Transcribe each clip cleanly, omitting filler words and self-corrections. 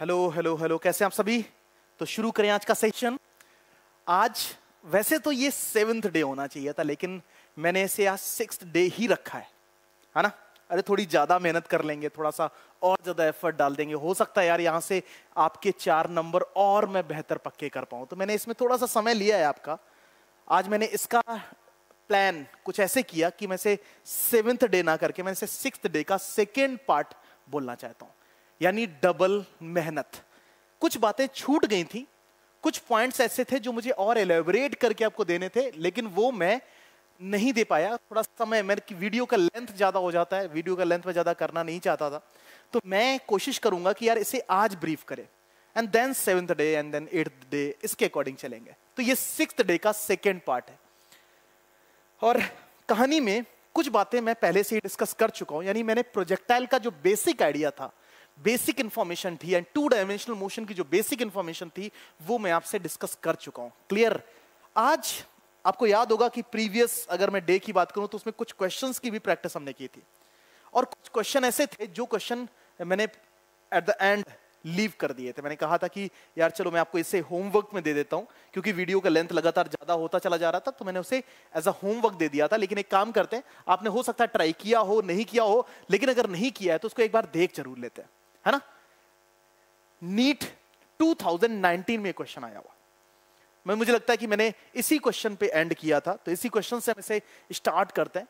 Hello hello hello, कैसे हैं आप सभी। तो शुरू करें आज का सेशन। आज वैसे तो ये 7th डे होना चाहिए था, लेकिन मैंने इसे आज 6th डे ही रखा है ना। अरे थोड़ी ज़्यादा मेहनत कर लेंगे, थोड़ा सा और ज़्यादा एफर्ट डाल देंगे, हो सकता है यार यहाँ से आपके 4 नंबर और मैं बेहतर पक्के कर पाऊँ। तो मैंने इसमें थोड़ा सा समय लिया है आपका। आज मैंने इसका प्लान कुछ ऐसे किया कि मैं इसे 7th डे ना करके मैंने इसे 6th डे का 2nd पार्ट बोलना चाहता हूँ, यानी डबल मेहनत। कुछ बातें छूट गई थी, कुछ पॉइंट्स ऐसे थे जो मुझे और एलेबोरेट करके आपको देने थे, लेकिन वो मैं नहीं दे पाया। थोड़ा समय मेरे वीडियो का लेंथ ज़्यादा हो जाता है, वीडियो का लेंथ में ज़्यादा करना नहीं चाहता था। तो मैं कोशिश करूंगा कि यार इसे आज ब्रीफ करें, and then 7th day and then 8th day, इसके अकॉर्डिंग चलेंगे। तो ये 6th डे का 2nd पार्ट है। और कहानी में कुछ बातें मैं पहले से ही डिस्कस कर चुका हूँ, यानी मैंने प्रोजेक्टाइल का जो बेसिक आइडिया था, बेसिक इंफॉर्मेशन थी, एंड 2 डायमेंशनल मोशन की जो बेसिक इंफॉर्मेशन थी वो मैं आपसे डिस्कस कर चुका हूं। क्लियर। आज आपको याद होगा कि प्रीवियस अगर मैं डे की बात करूं तो उसमें कुछ क्वेश्चंस की भी प्रैक्टिस हमने की थी, और कुछ क्वेश्चन ऐसे थे जो क्वेश्चन मैंने एट द एंड लीव कर दिए थे। मैंने कहा था कि यार चलो मैं आपको इसे होमवर्क में दे देता हूं, क्योंकि वीडियो का लेंथ लगातार ज्यादा होता चला जा रहा था, तो मैंने उसे एज अ होमवर्क दे दिया था। लेकिन एक काम करते हैं, आपने हो सकता है ट्राई किया हो, नहीं किया हो, लेकिन अगर नहीं किया है तो उसको एक बार देख जरूर लेते हैं, है ना। नीट 2019 में क्वेश्चन आया हुआ, मैं मुझे लगता है कि मैंने इसी क्वेश्चन पे एंड किया था, तो इसी क्वेश्चन से हम इसे स्टार्ट करते हैं।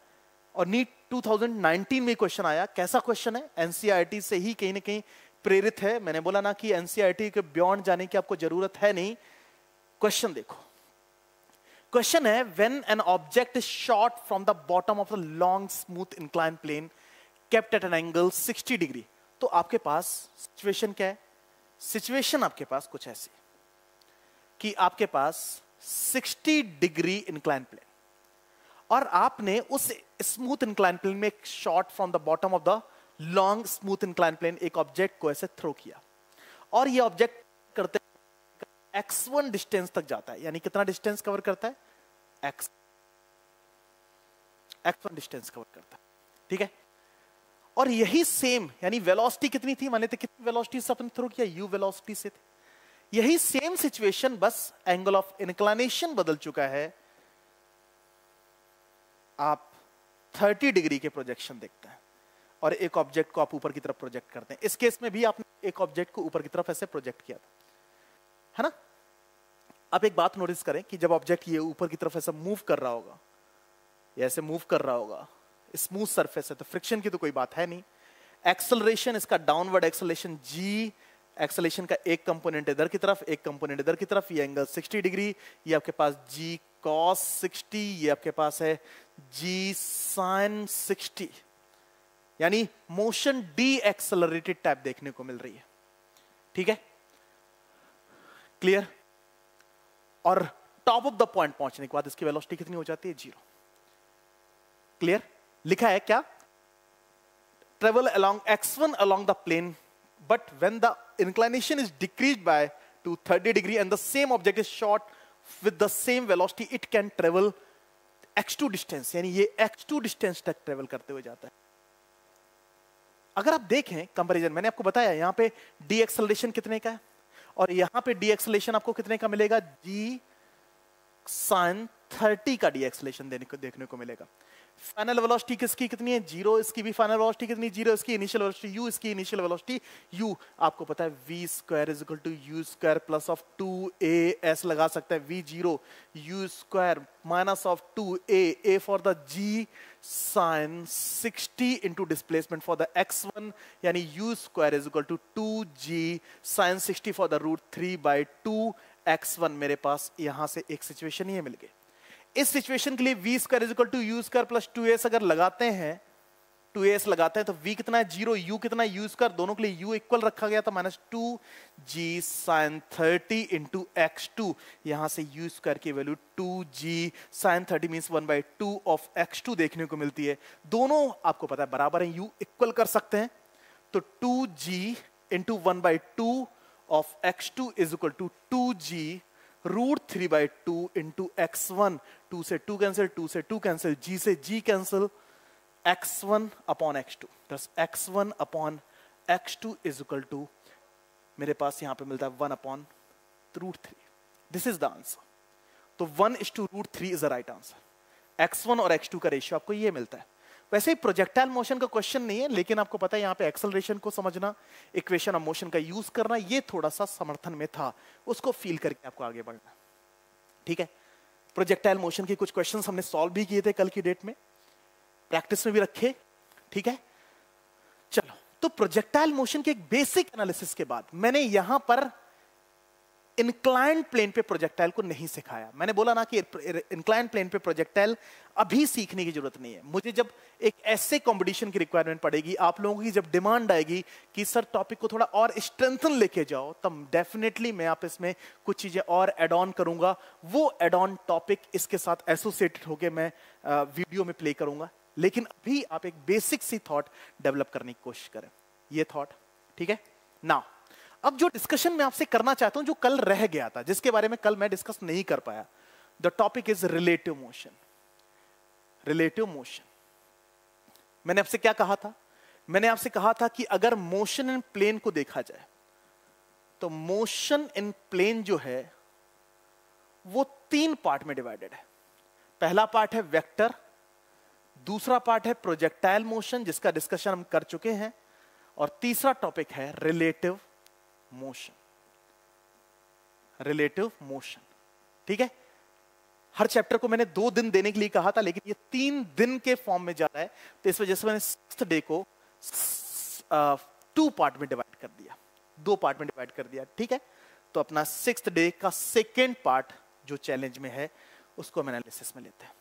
और नीट 2019 में क्वेश्चन आया। कैसा क्वेश्चन है? एनसीईआरटी से ही कहीं ना कहीं प्रेरित है। मैंने बोला ना कि एनसीईआरटी के बियॉन्ड जाने की आपको जरूरत है नहीं। क्वेश्चन देखो, क्वेश्चन है when an object is shot from the bottom of the long smooth incline plane kept at an angle 60 degree. तो आपके पास सिचुएशन क्या है? सिचुएशन आपके पास कुछ ऐसी कि आपके पास 60 डिग्री इंक्लाइन प्लेन, और आपने उस स्मूथ इंक्लाइन प्लेन में एक shot from the bottom of the long smooth incline plane एक ऑब्जेक्ट को ऐसे थ्रो किया, और ये ऑब्जेक्ट करते x1 डिस्टेंस तक जाता है। यानी कितना डिस्टेंस कवर करता है? x1 डिस्टेंस कवर करता है, ठीक है। और यही सेम, यानी वेलोसिटी कितनी थी, माने थे कितनी वेलोसिटी से अपन थ्रो किया? u वेलोसिटी से थे। यही सेम सिचुएशन, बस एंगल ऑफ इंक्लाइनेशन बदल चुका है। आप 30 डिग्री के प्रोजेक्शन देखते हैं और एक ऑब्जेक्ट को आप ऊपर की तरफ प्रोजेक्ट करते हैं। इस केस में भी आपने एक ऑब्जेक्ट को ऊपर की तरफ ऐसे प्रोजेक्ट किया था, है ना। आप एक बात नोटिस करें कि जब ऑब्जेक्ट ये ऊपर की तरफ ऐसा मूव कर रहा होगा, ये ऐसे मूव कर रहा होगा, स्मूथ सरफेस है तो फ्रिक्शन की तो कोई बात है नहीं। एक्सेलरेशन, इसका डाउनवर्ड एक्सेलरेशन g, एक्सेलरेशन का एक कंपोनेंट इधर की तरफ, एक कंपोनेंट इधर की तरफ, ये एंगल 60 डिग्री, ये आपके पास g cos 60, ये आपके पास है g sin 60, यानी मोशन डी एक्सेलरेटेड टाइप देखने को मिल रही है, ठीक है। क्लियर। और टॉप ऑफ द पॉइंट पहुंचने के बाद इसकी वेलोसिटी कितनी हो जाती है? 0। क्लियर। लिखा है क्या? Travel along x1 along the plane, but when the inclination is decrease by to 30 degree and the same object is shot with the same velocity, it can travel x2 distance, यानी ये x2 distance तक travel करते हुए जाता है। अगर आप देखें कंपैरिजन, मैंने आपको बताया यहां पे डी एक्सेलरेशन कितने का है, और यहां पे डी एक्सेलरेशन आपको कितने का मिलेगा? जी सान 30 का डी एक्सेलरेशन देखने को मिलेगा। फाइनल वेलोसिटी किसकी कितनी है? 0। इसकी भी फाइनल वेलोसिटी कितनी? 0। इसकी इनिशियल वेलोसिटी u, इसकी इनिशियल वेलोसिटी u, आपको पता है v² = u² plus of 2as लगा सकते हैं। v0 u² minus of 2a, a for the g sin 60 into displacement for the x1, यानी u² = 2g sin 60 for the √3/2x1। मेरे पास यहां से एक सिचुएशन ये मिल गई। इस सिचुएशन के लिए v² = u² प्लस 2s अगर लगाते हैं, 2s लगाते हैं तो v कितना है? 0। u कितना है? u²। दोनों के लिए u इक्वल रखा गया था -2g sin 30 into x2। यहां से u² की value 2g sin 30 means 1/2 of x2 देखने को मिलती है। दोनों आपको पता है बराबर हैं, u इक्वल कर सकते हैं, तो 2g into 1/2 of x2 = 2g √3/2 into x1। 2 से 2 कैंसिल, 2 से 2 कैंसिल, g से g cancel, x1 upon x2 plus x1 upon x2 is equal to मेरे पास यहाँ पे मिलता है 1/√3. This is the answer. तो 1:√3 is the right answer. x1 और x2 का रेशियो आपको ये मिलता है. वैसे ही प्रोजेक्टाइल मोशन का क्वेश्चन नहीं है, लेकिन आपको पता है यहाँ पे एक्सेलरेशन को समझना, इक्वेशन ऑफ मोशन का यूज करना, ये थोड़ा सा समर्थन में था, उसको फील करके आपको आगे बढ़ना. ठीक है, प्रोजेक्टाइल मोशन के कुछ क्वेश्चन हमने सॉल्व भी किए थे कल की डेट में, प्रैक्टिस में भी रखे. ठीक है, चलो. तो प्रोजेक्टाइल मोशन के एक बेसिक एनालिसिस के बाद मैंने यहां पर इंक्लाइंड प्लेन पे प्रोजेक्टाइल को नहीं सिखाया. मैंने बोला ना कि इंक्लाइंड प्लेन पे प्रोजेक्टाइल अभी सीखने की जरूरत नहीं है. मुझे जब एक ऐसे कंपटीशन की रिक्वायरमेंट पड़ेगी, आप लोगों की जब डिमांड आएगी कि सर टॉपिक को थोड़ा और स्ट्रेंथन लेके जाओ, तब डेफिनेटली मैं आप इसमें कुछ चीजें और एड ऑन करूंगा. वो एड ऑन टॉपिक इसके साथ एसोसिएटेड होकर मैं वीडियो में प्ले करूंगा. लेकिन अभी आप एक बेसिक सी थॉट डेवलप करने की कोशिश करें, ये थॉट. ठीक है ना. अब जो डिस्कशन मैं आपसे करना चाहता हूं, जो कल रह गया था, जिसके बारे में कल मैं डिस्कस नहीं कर पाया, the topic is relative motion. Relative motion मैंने आपसे क्या कहा था? मैंने आपसे कहा था कि अगर मोशन इन प्लेन को देखा जाए तो मोशन इन प्लेन जो है वो 3 पार्ट में डिवाइडेड है. पहला पार्ट है वेक्टर, दूसरा पार्ट है प्रोजेक्टाइल मोशन जिसका डिस्कशन हम कर चुके हैं, और तीसरा टॉपिक है रिलेटिव मोशन. Relative motion. ठीक है, हर चैप्टर को मैंने 2 दिन देने के लिए कहा था, लेकिन ये 3 दिन के फॉर्म में जा रहा है, तो इस वजह से मैंने 6th डे को 2 पार्ट में डिवाइड कर दिया, 2 पार्ट में डिवाइड कर दिया. ठीक है, तो अपना 6th डे का 2nd पार्ट जो चैलेंज में है उसको हम एनालिसिस में लेते हैं.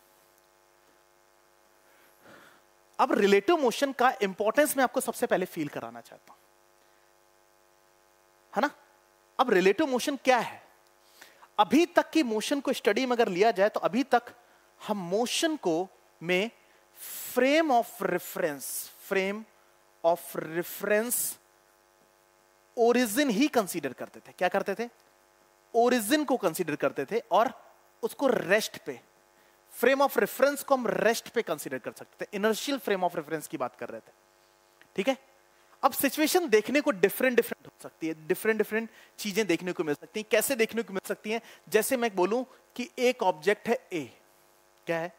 अब रिलेटिव मोशन का इंपॉर्टेंस मैं आपको सबसे पहले फील कराना चाहता हूं, है ना. अब रिलेटिव मोशन क्या है? अभी तक की मोशन को स्टडी में अगर लिया जाए तो अभी तक हम मोशन को में फ्रेम ऑफ रेफरेंस ओरिजिन ही कंसीडर करते थे. क्या करते थे? ओरिजिन को कंसीडर करते थे और उसको रेस्ट पे, फ्रेम ऑफ रेफरेंस को हम रेस्ट पे कंसीडर कर सकते थे. इनर्शियल फ्रेम ऑफ रेफरेंस की बात कर रहे थे. ठीक है, अब सिचुएशन देखने को डिफरेंट हो सकती है, डिफरेंट चीजें देखने को मिल सकती हैं. कैसे देखने को मिल सकती हैं? जैसे मैं बोलूं कि एक ऑब्जेक्ट है ए, क्या है?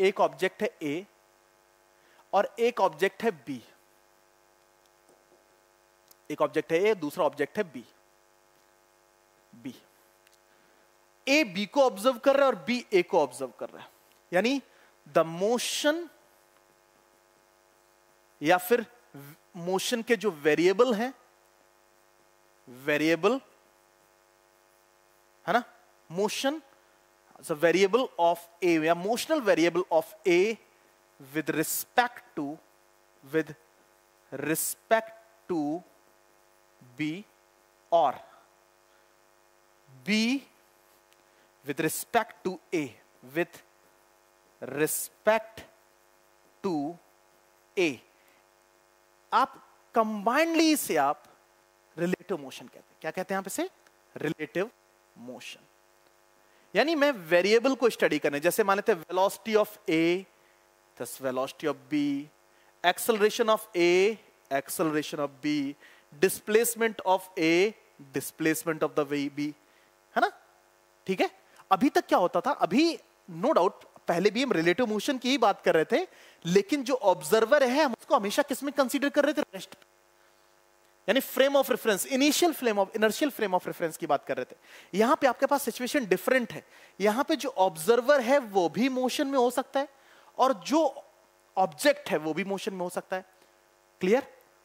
एक ऑब्जेक्ट है ए और एक ऑब्जेक्ट है बी. एक ऑब्जेक्ट है ए, दूसरा ऑब्जेक्ट है बी. बी ए बी को ऑब्जर्व कर रहा है और बी ए को ऑब्जर्व कर रहा है. यानी द मोशन या फिर मोशन के जो वेरिएबल हैं, वेरिएबल है ना, मोशन वेरिएबल ऑफ ए या motional variable of A with respect to B और B with respect to A आप कंबाइंडली से आप रिलेटिव मोशन कहते हैं. क्या कहते हैं आप इसे? Relative motion. यानी मैं वेरिएबल को स्टडी करने, जैसे मान लेते हैं velocity of A plus velocity of B, acceleration of A, acceleration of B, displacement of A, displacement of the B, है ना. ठीक है, अभी तक क्या होता था? अभी नो डाउट पहले भी हम रिलेटिव मोशन की ही बात कर रहे थे, लेकिन जो ऑब्जर्वर है हम उसको हमेशा किसमें कंसीडर कर रहे थे? रेस्ट. यानी frame of reference, inertial frame of reference की बात कर रहे थे. यहां पे आपके पास सिचुएशन डिफरेंट है. यहां पे जो ऑब्जर्वर है वो भी मोशन में हो सकता है और जो ऑब्जेक्ट है वो भी मोशन में हो सकता है. क्लियर?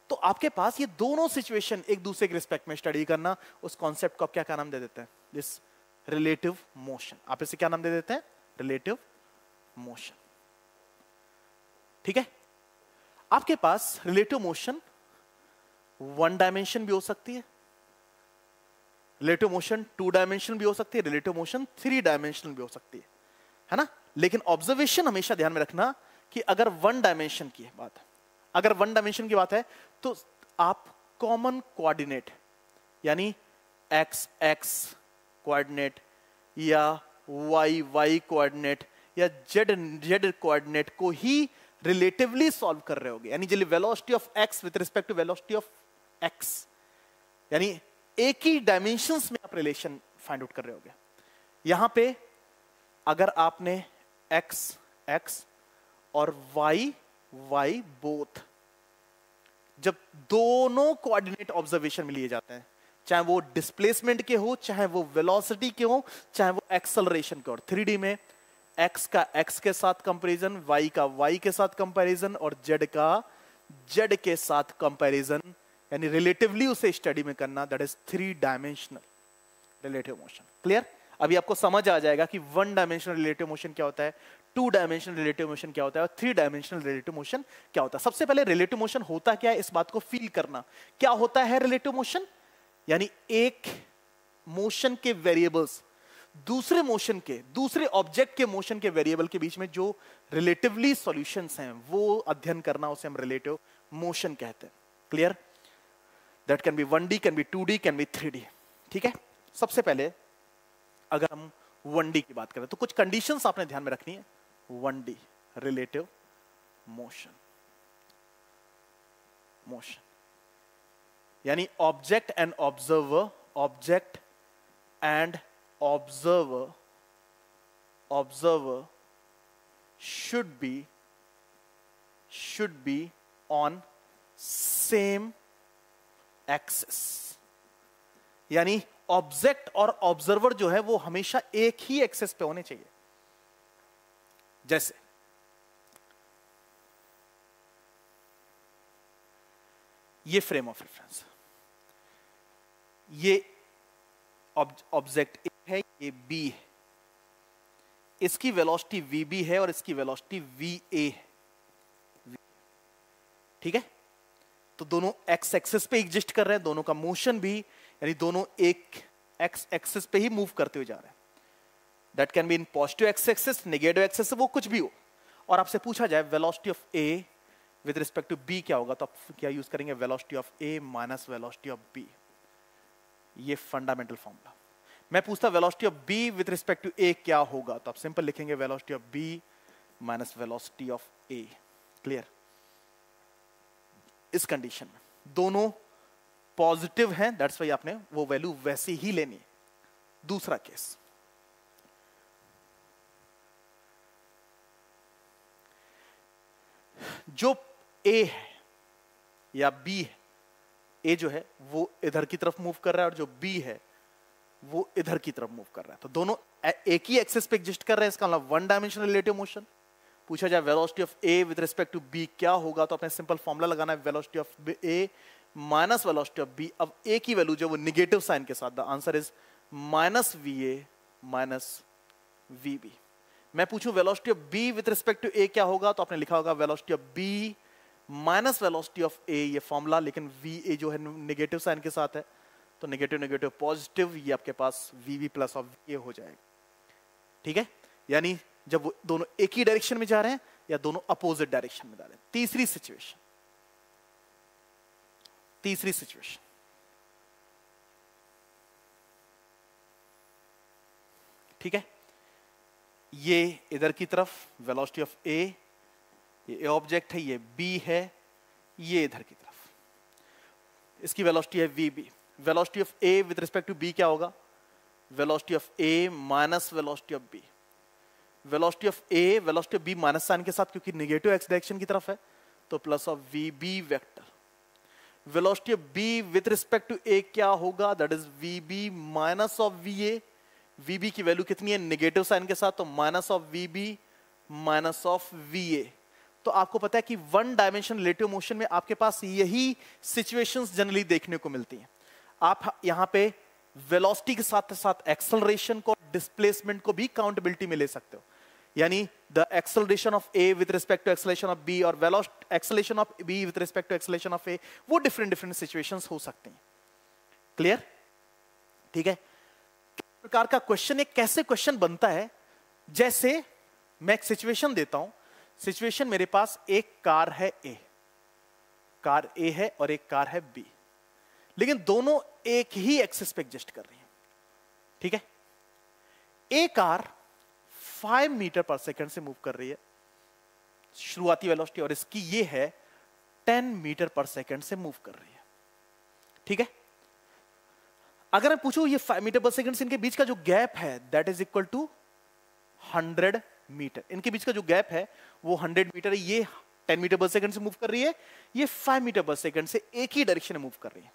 तो आपके पास ये दोनों सिचुएशन एक दूसरे के रिस्पेक्ट में स्टडी करना, उस कॉन्सेप्ट को आप क्या नाम दे देते हैं? This relative motion. आप इसे क्या नाम दे देते हैं? Relative motion. ठीक है, आपके पास रिलेटिव मोशन 1 डायमेंशन भी हो सकती है, रिलेटिव मोशन 2 डायमेंशन भी हो सकती है, रिलेटिव मोशन 3 डायमेंशनल भी हो सकती है ना. लेकिन ऑब्जर्वेशन हमेशा ध्यान में रखना कि अगर 1 डायमेंशन की बात है, अगर 1 डायमेंशन की बात है तो आप कॉमन कोऑर्डिनेट यानी एक्स एक्स कोऑर्डिनेट या वाई वाई कोऑर्डिनेट या जेड जेड कोऑर्डिनेट को ही रिलेटिवली सॉल्व कर रहे होगे. यानी velocity of x with respect to velocity of x, यानी एक ही डायमेंशंस में आप रिलेशन फाइंड आउट कर रहे होगे। यहां पे अगर आपने x x और y y बोथ जब दोनों कोऑर्डिनेट ऑब्जर्वेशन में लिए जाते हैं, चाहे वो डिस्प्लेसमेंट के हो, चाहे वो वेलोसिटी के हो, चाहे वो एक्सेलरेशन के, और 3D में x का x के साथ कंपैरिजन, y का y के साथ कंपैरिजन और z का z के साथ कंपैरिजन, यानी रिलेटिवली उसे स्टडी में करना, that is 3 dimensional relative motion. Clear? अभी आपको समझ आ जाएगा कि 1 डायमेंशनल रिलेटिव मोशन क्या होता है, 2 डायमेंशनल रिलेटिव मोशन क्या होता है और 3 डायमेंशनल रिलेटिव मोशन क्या होता है। सबसे पहले रिलेटिव मोशन होता क्या है, इस बात को फील करना। क्या होता है रिलेटिव मोशन? यानी एक मोशन के वेरिएबल्स दूसरे मोशन के, दूसरे ऑब्जेक्ट के मोशन के वेरिएबल के बीच में जो रिलेटिवली सॉल्यूशंस हैं, वो अध्ययन करना, उसे हम रिलेटिव मोशन कहते हैं। Clear? That can be 1D, can be 2D, can be 3D। ठीक है, सबसे पहले अगर हम 1D की बात करें तो कुछ कंडीशंस आपने ध्यान में रखनी है। 1D रिलेटिव मोशन यानी object and observer should be on same axis, यानी ऑब्जेक्ट और ऑब्जर्वर जो है वो हमेशा एक ही एक्सेस पे होने चाहिए। जैसे ये फ्रेम ऑफ रेफरेंस, ये ऑब्जेक्ट A है, ये B है, इसकी वेलोसिटी VB है और इसकी वेलोसिटी VA है। ठीक है, तो दोनों x एक्सिस पे एग्जिस्ट कर रहे हैं, दोनों का मोशन भी, यानी दोनों एक x एक्सिस पे ही मूव करते हुए जा रहे हैं। That can be in positive x axis, negative axis, वो कुछ भी हो। और आपसे पूछा जाए velocity of A with respect to B क्या होगा, तो आप क्या यूज करेंगे? Velocity of A minus velocity of B। ये फंडामेंटल फॉर्मूला। मैं पूछता velocity of B with respect to A क्या होगा, तो आप सिंपल लिखेंगे velocity of B minus velocity of A। Clear? इस कंडीशन में दोनों पॉजिटिव हैं, दैट्स व्हाई आपने वो वैल्यू वैसी ही लेनी है। दूसरा केस, जो A है या B है, ए जो है वो इधर की तरफ मूव कर रहा है और जो बी है वो इधर की तरफ मूव कर रहा है, तो दोनों एक ही एक्सिस पे एग्जिस्ट कर रहे हैं। इसका मतलब 1 डायमेंशनल रिलेटिव मोशन। पूछा जाए velocity of A with respect to B क्या होगा, तो आपने सिंपल फॉर्मूला लगाना है velocity of A minus velocity of B. अब ए की वैल्यू जो वो निगेटिव साइन के साथ, the answer is minus we A minus we B. मैं पूछूं velocity of B with respect to A क्या होगा, तो आपने लिखा होगा velocity of B minus velocity of A, ये फॉर्मूला, लेकिन वी ए जो है नेगेटिव साइन के साथ है, तो नेगेटिव नेगेटिव पॉजिटिव, ये आपके पास we B plus of we A हो जाएगा। ठीक है, यानी जब वो दोनों एक ही डायरेक्शन में जा रहे हैं या दोनों अपोजिट डायरेक्शन में जा रहे हैं। तीसरी सिचुएशन ठीक है, ये इधर की तरफ वेलोसिटी ऑफ ए, ये ऑब्जेक्ट है, ये बी है, ये इधर की तरफ, इसकी वेलोसिटी है VB. Velocity of A with respect to B क्या होगा? Velocity of A minus velocity of B. Velocity of A velocity of B minus sign के साथ, क्योंकि नेगेटिव एक्स डायरेक्शन की तरफ है, तो plus of VB vector. Velocity of B with respect to A क्या होगा, that is VB minus of VA. VB की वैल्यू कितनी है? नेगेटिव साइन के साथ, तो minus of VB minus of VA. तो आपको पता है कि 1 डायमेंशन रिलेटिव मोशन में आपके पास यही सिचुएशंस जनरली देखने को मिलती हैं। आप यहां पे वेलोसिटी के साथ साथ एक्सेलरेशन को, डिस्प्लेसमेंट को भी काउंटेबिलिटी में ले सकते हो, यानी the acceleration of A with respect to acceleration of B और velocity acceleration of B with respect to acceleration of A, वो डिफरेंट सिचुएशंस हो सकती हैं। क्लियर? ठीक है, किस प्रकार का क्वेश्चन, एक कैसे क्वेश्चन बनता है। जैसे मैं एक सिचुएशन देता हूं, सिचुएशन मेरे पास एक कार है ए, कार ए है और एक कार है बी, लेकिन दोनों एक ही एक्सिस पे एग्जिस्ट कर रही हैं। ठीक है, ए कार 5 मीटर पर सेकंड से मूव कर रही है शुरुआती वेलोसिटी, और इसकी ये है 10 मीटर पर सेकंड से मूव कर रही है। ठीक है, अगर मैं पूछूं ये 5 मीटर पर सेकंड इनके बीच का जो गैप है that is equal to 100 metre. इनके बीच का जो गैप है वो 100 मीटर है। ये 10 मीटर पर सेकंड से मूव कर रही है, ये 5 मीटर पर सेकंड से एक ही डायरेक्शन में मूव कर रही है।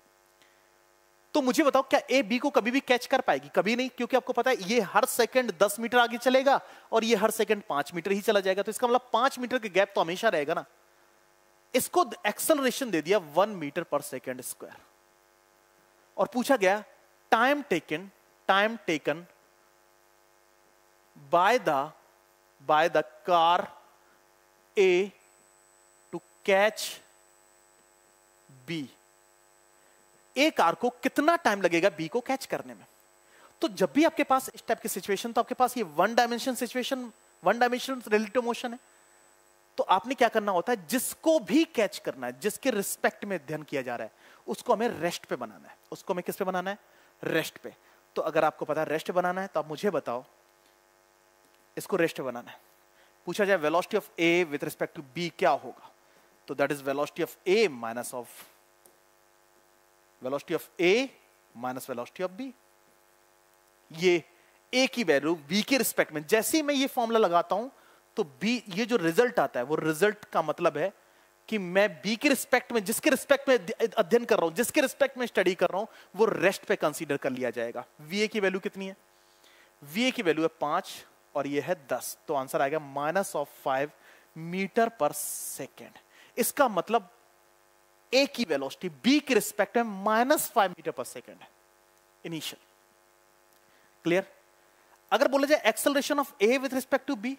तो मुझे बताओ क्या ए बी को कभी भी कैच कर पाएगी? कभी नहीं, क्योंकि आपको पता है ये हर सेकंड 10 मीटर आगे चलेगा और ये हर सेकंड 5 मीटर ही चला जाएगा। तो इसका मतलब 5 मीटर का गैप तो हमेशा रहेगा ना। इसको एक्सेलरेशन दे दिया 1 मीटर पर सेकंड स्क्वायर और पूछा गया time taken by the car A to catch B. A car को कितना टाइम लगेगा बी को कैच करने में। तो जब भी आपके पास इस टाइप की सिचुएशन, तो आपके पास ये वन डायमेंशन रिलेटिव मोशन है। तो आपने क्या करना होता है, जिसको भी कैच करना है, जिसके रिस्पेक्ट में अध्ययन किया जा रहा है, उसको हमें रेस्ट पे बनाना है। उसको हमें किस पे बनाना है? रेस्ट पे। तो अगर आपको पता है रेस्ट बनाना है तो आप मुझे बताओ इसको रेस्ट बनाना है। पूछा जाए velocity of A with respect to B क्या होगा, तो that is velocity of A minus of velocity of A minus velocity of B. ये ए की वैल्यू बी के रिस्पेक्ट में, जैसे ही मैं ये फॉर्मूला लगाता हूं तो बी, ये जो रिजल्ट आता है वो रिजल्ट का मतलब है कि मैं बी के रिस्पेक्ट में, जिसके रिस्पेक्ट में अध्ययन कर रहा हूं, जिसके रिस्पेक्ट में स्टडी कर रहा हूं, वो रेस्ट पे कंसीडर कर लिया जाएगा। वीए की वैल्यू कितनी है? वीए की वैल्यू है 5 और ये है 10। तो आंसर आएगा -5 मीटर पर सेकेंड। इसका मतलब ए की वेलोसिटी बी के रिस्पेक्ट में -5 मीटर पर सेकेंड है इनिशियल। क्लियर? अगर बोला जाए acceleration of A with respect to B,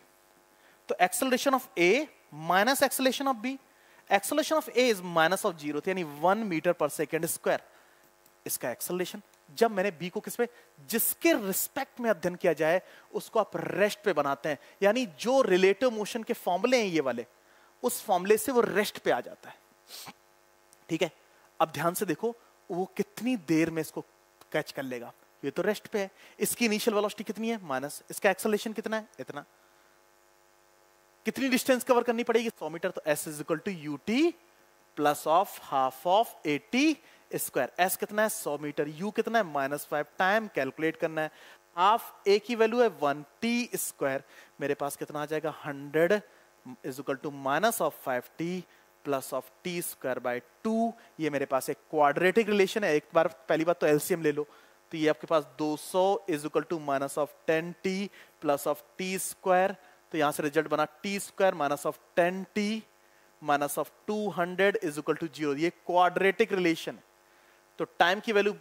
तो acceleration of A minus acceleration of B. Acceleration of A is minus of 0 यानी 1 मीटर पर सेकेंड स्क्वायर इसका acceleration. जब मैंने बी को किस पे, जिसके रिस्पेक्ट में अध्ययन किया जाए, उसको आप रेस्ट पे बनाते हैं। यानी जो रिलेटिव मोशन के फॉर्मूले हैं ये वाले, उस फॉर्मूले से वो रेस्ट पे आ जाता है। ठीक है, अब ध्यान से देखो वो कितनी देर में इसको कैच कर लेगा। ये तो रेस्ट पे है, इसकी इनिशियल वेलोसिटी कितनी है माइनस, इसका एक्सेलरेशन कितना है इतना। कितनी डिस्टेंस कवर करनी पड़ेगी? 100 मीटर। तो S is equal to UT plus of half of 80 square. S कितना है? 100 मीटर। यू कितना है? -5। टाइम कैलकुलेट करना है। हाफ ए की वैल्यू है 1t स्क्वायर। मेरे पास कितना आ जाएगा? 100 is equal to -5t plus of t square by 2। ये मेरे पास एक क्वाड्रेटिक रिलेशन है। एक बार पहली बात तो एलसीएम ले लो, तो ये आपके पास 200 is equal to -10t plus of t square. तो यहां से रिजल्ट बना t square -10t minus of 200 is equal to 0। ये क्वाड्रेटिक रिलेशन है। तो टाइम की value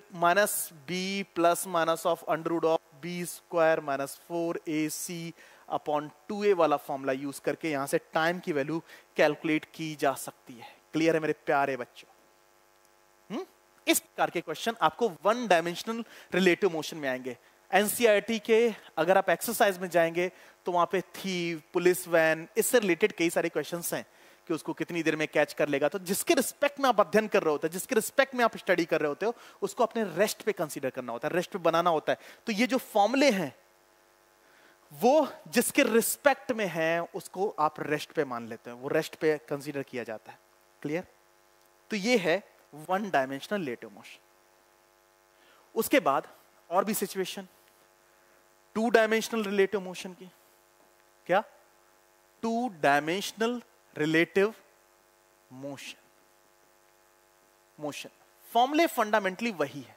-b plus minus of under root of b square minus 4ac upon 2a वाला formula use करके यहां से टाइम की वैल्यू कैलकुलेट की जा सकती है। क्लियर है मेरे प्यारे बच्चों? इस प्रकार के क्वेश्चन आपको 1 डायमेंशनल रिलेटिव मोशन में आएंगे। एनसीईआरटी के अगर आप एक्सरसाइज में जाएंगे तो वहां पे थीव, पुलिस वैन, इससे रिलेटेड कई सारे क्वेश्चन हैं कि उसको कितनी देर में कैच कर लेगा। तो जिसके रिस्पेक्ट में आप अध्ययन कर रहे होते हैं, जिसके रिस्पेक्ट में आप स्टडी कर रहे होते हो, उसको अपने रेस्ट पे कंसीडर करना होता है, रेस्ट पे बनाना होता है। तो ये जो फॉर्मूले हैं वो जिसके रिस्पेक्ट में हैं उसको आप रेस्ट पे मान लेते हैं, वो रेस्ट पे कंसीडर किया जाता है। क्लियर? तो ये है 1 डायमेंशनल रिलेटिव मोशन। उसके बाद और भी सिचुएशन 2 डायमेंशनल रिलेटिव मोशन की। क्या? 2 डायमेंशनल रिलेटिव मोशन फॉर्मूले फंडामेंटली वही है,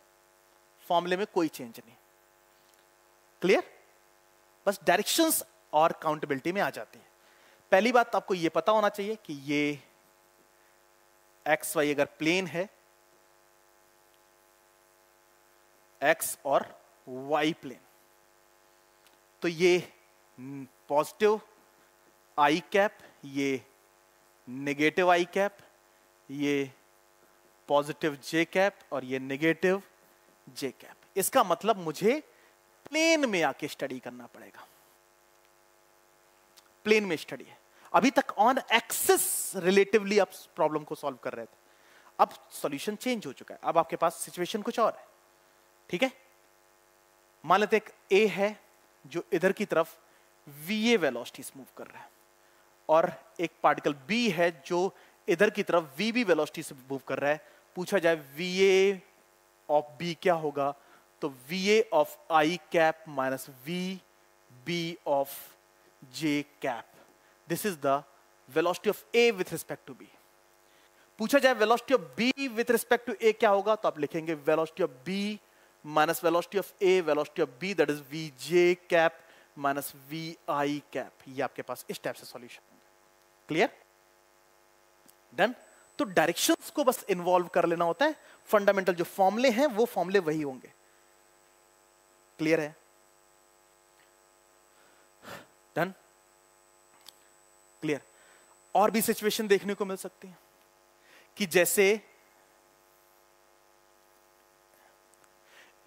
फॉर्मूले में कोई चेंज नहीं। क्लियर? बस डायरेक्शंस और काउंटेबिलिटी में आ जाती है। पहली बात आपको यह पता होना चाहिए कि ये एक्स वाई अगर प्लेन है, एक्स और वाई प्लेन, तो ये पॉजिटिव आई कैप, ये नेगेटिव आई कैप, ये पॉजिटिव जे कैप और ये नेगेटिव जे कैप। इसका मतलब मुझे प्लेन में आके स्टडी करना पड़ेगा। प्लेन में स्टडी है। अभी तक ऑन एक्सिस रिलेटिवली आप प्रॉब्लम को सॉल्व कर रहे थे, अब सॉल्यूशन चेंज हो चुका है, अब आपके पास सिचुएशन कुछ और है। ठीक है, मान लेते एक ए है जो इधर की तरफ वीए वेलोसिटी से मूव कर रहा है और एक पार्टिकल बी है जो इधर की तरफ वीबी वेलोसिटी से मूव कर रहा है। पूछा जाए वीए ऑफ बी क्या होगा, तो VA of I cap minus VB of J cap. This is the velocity of A with respect to B. पूछा जाए velocity of B with respect to A क्या होगा, तो आप लिखेंगे velocity of B minus velocity of A, velocity of B that is VJ cap minus VI cap. ये आपके पास इस टाइप से सॉल्यूशन है. क्लियर? डन. तो डायरेक्शंस को बस इन्वॉल्व कर लेना होता है. फंडामेंटल जो फॉर्मूले हैं वो फॉर्मूले वही होंगे. क्लियर है? डन. क्लियर. और भी सिचुएशन देखने को मिल सकती है कि जैसे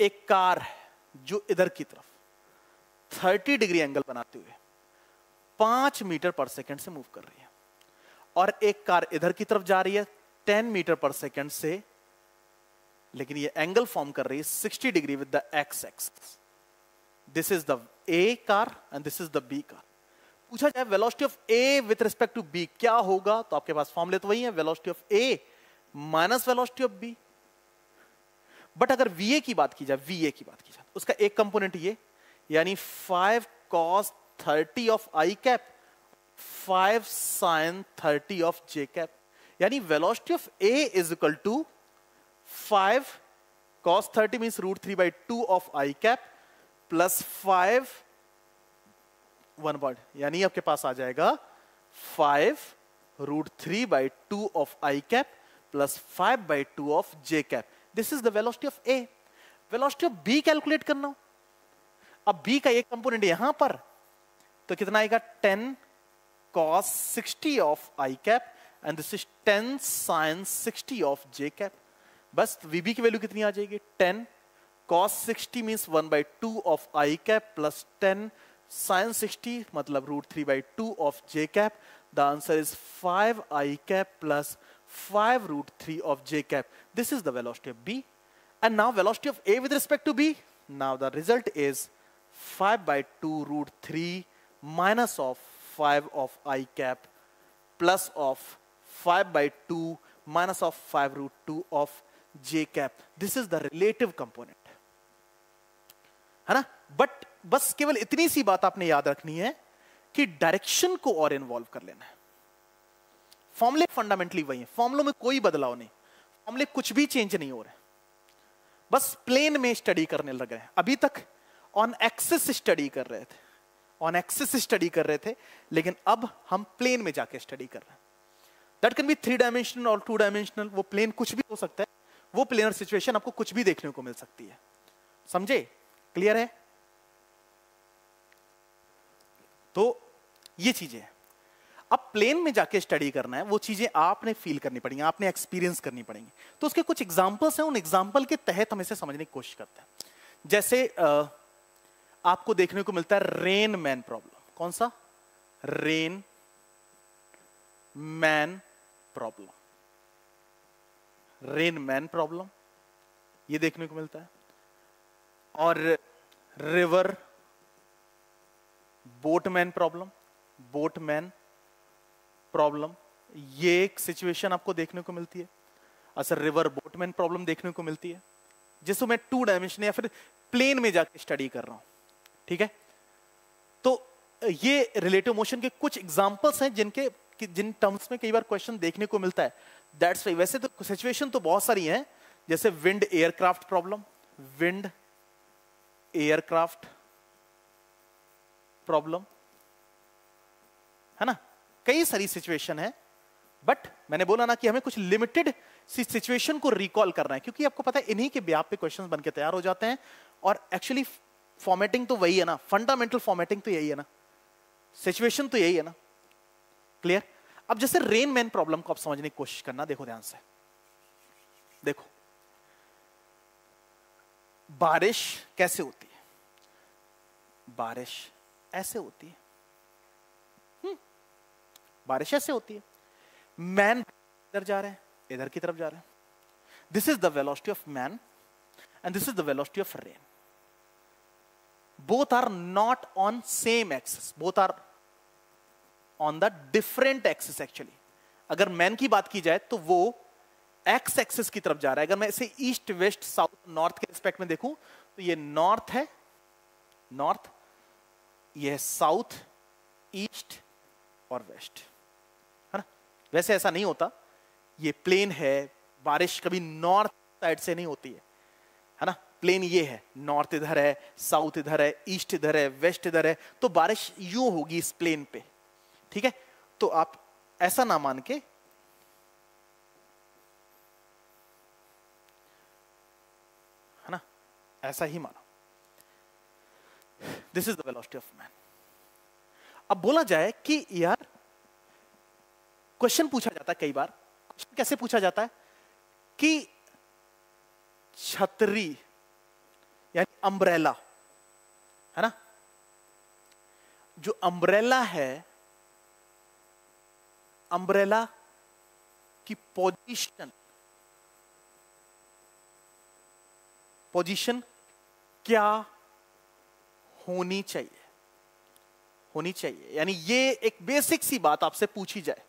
एक कार है जो इधर की तरफ 30 डिग्री एंगल बनाते हुए 5 मीटर पर सेकंड से मूव कर रही है, और एक कार इधर की तरफ जा रही है 10 मीटर पर सेकंड से, लेकिन ये एंगल फॉर्म कर रही है 60 degree with the X axis. This is the A car and this is the B car. पूछा जाए velocity of A with respect to B क्या होगा, तो आपके पास फॉर्मूले तो वही है, velocity of A minus velocity of B. But अगर वीए की बात की जाए, वीए की बात की जाए, उसका एक कंपोनेंट ये, यानी 5 cos 30 of I cap 5 sin 30 of J cap, यानी velocity of A is equal to 5 cos 30 means √3/2 of I cap plus 5 1 वर्ड, यानी आपके पास आ जाएगा 5 √3/2 of I cap plus 5/2 of J cap. This is the velocity of A. Velocity of B calculate करना हो, अब बी का एक कंपोनेंट यहां पर, तो कितना आएगा 10 cos 60 of I cap and this is 10 sin 60 of J cap. बस वीबी की वैल्यू कितनी आ जाएगी, 10 cos 60 means 1/2 of I cap plus 10 sin 60 मतलब √3/2 of J cap. The answer is 5i cap plus 5 √3 of J cap. This is the velocity of B. And now velocity of A with respect to B, now the result is 5/2 √3 minus of 5 of I cap plus of 5/2 minus of 5 √2 of J cap. This is the relative component, है ना. But बस केवल इतनी सी बात आपने याद रखनी है कि डायरेक्शन को और इन्वॉल्व कर लेना है. फॉर्मूले फंडामेंटली वही है, फॉर्मूलों में कोई बदलाव नहीं, फॉर्मूले कुछ भी चेंज नहीं हो रहे, बस प्लेन में स्टडी करने लग रहे हैं. अभी तक ऑन एक्सिस स्टडी कर रहे थे, ऑन एक्सिस स्टडी कर रहे थे, लेकिन अब हम प्लेन में जाके स्टडी कर रहे हैं. दैट कैन बी 3 डायमेंशनल और 2 डायमेंशनल, वो प्लेन कुछ भी हो सकता है, वो प्लेनर सिचुएशन आपको कुछ भी देखने को मिल सकती है. समझे? क्लियर है? तो ये चीजें अब प्लेन में जाके स्टडी करना है, वो चीजें आपने फील करनी पड़ेंगी, आपने एक्सपीरियंस करनी पड़ेंगी. तो उसके कुछ एग्जांपल्स हैं, उन एग्जांपल के तहत हम इसे समझने की कोशिश करते हैं. जैसे आपको देखने को मिलता है रेन मैन प्रॉब्लम. कौन सा? Rain man problem. Rain man problem ये देखने को मिलता है. और river boatman problem, boatman problem ये एक सिचुएशन आपको देखने को मिलती है. असल रिवर बोटमैन प्रॉब्लम देखने को मिलती है, जिसको मैं 2 डायमेंशन या फिर प्लेन में जाके स्टडी कर रहा हूं. ठीक है? तो ये रिलेटिव मोशन के कुछ एग्जांपल्स हैं जिन टर्म्स में कई बार क्वेश्चन देखने को मिलता है. दैट्स वाई वैसे तो सिचुएशन तो बहुत सारी हैं, जैसे wind aircraft problem, wind aircraft problem, है ना. कई सारी सिचुएशन है, बट मैंने बोला ना कि हमें कुछ लिमिटेड सिचुएशन को रिकॉल करना है, क्योंकि आपको पता है इन्हीं के ब्याप पे क्वेश्चंस बनके तैयार हो जाते हैं. और एक्चुअली फॉर्मेटिंग तो वही है ना, फंडामेंटल फॉर्मेटिंग तो यही है ना, सिचुएशन तो यही है ना. क्लियर? अब जैसे रेन मैन प्रॉब्लम को आप समझने की कोशिश करना. देखो ध्यान से, देखो बारिश कैसे होती है. बारिश ऐसे होती है, बारिश ऐसे होती है. मैन इधर जा रहे हैं, इधर की तरफ जा रहे हैं. This is the velocity of man and this is the velocity of rain. Both are not on same axis, both are on the different axis. Actually अगर मैन की बात की जाए तो वो एक्स एक्सिस की तरफ जा रहा है. अगर मैं इसे ईस्ट वेस्ट साउथ नॉर्थ के रिस्पेक्ट में देखूं तो तो ये नॉर्थ है, नॉर्थ, ये साउथ, ईस्ट और वेस्ट, है ना। वैसे ऐसा नहीं होता, ये प्लेन है, बारिश कभी नॉर्थ साइड से नहीं होती है ना। प्लेन ये है, नॉर्थ इधर है, साउथ इधर है, ईस्ट इधर है, वेस्ट इधर है, तो बारिश यूं होगी इस प्लेन पे, ठीक है। तो आप ऐसा ना मान के ऐसा ही मानो, this is the velocity of man. अब बोला जाए कि यार क्वेश्चन पूछा जाता है कई बार, क्वेश्चन कैसे पूछा जाता है कि छतरी यानी अम्ब्रेला, है ना, जो अम्ब्रेला है, अम्ब्रेला की पोजीशन क्या होनी चाहिए, होनी चाहिए। यानी ये एक बेसिक सी बात आपसे पूछी जाए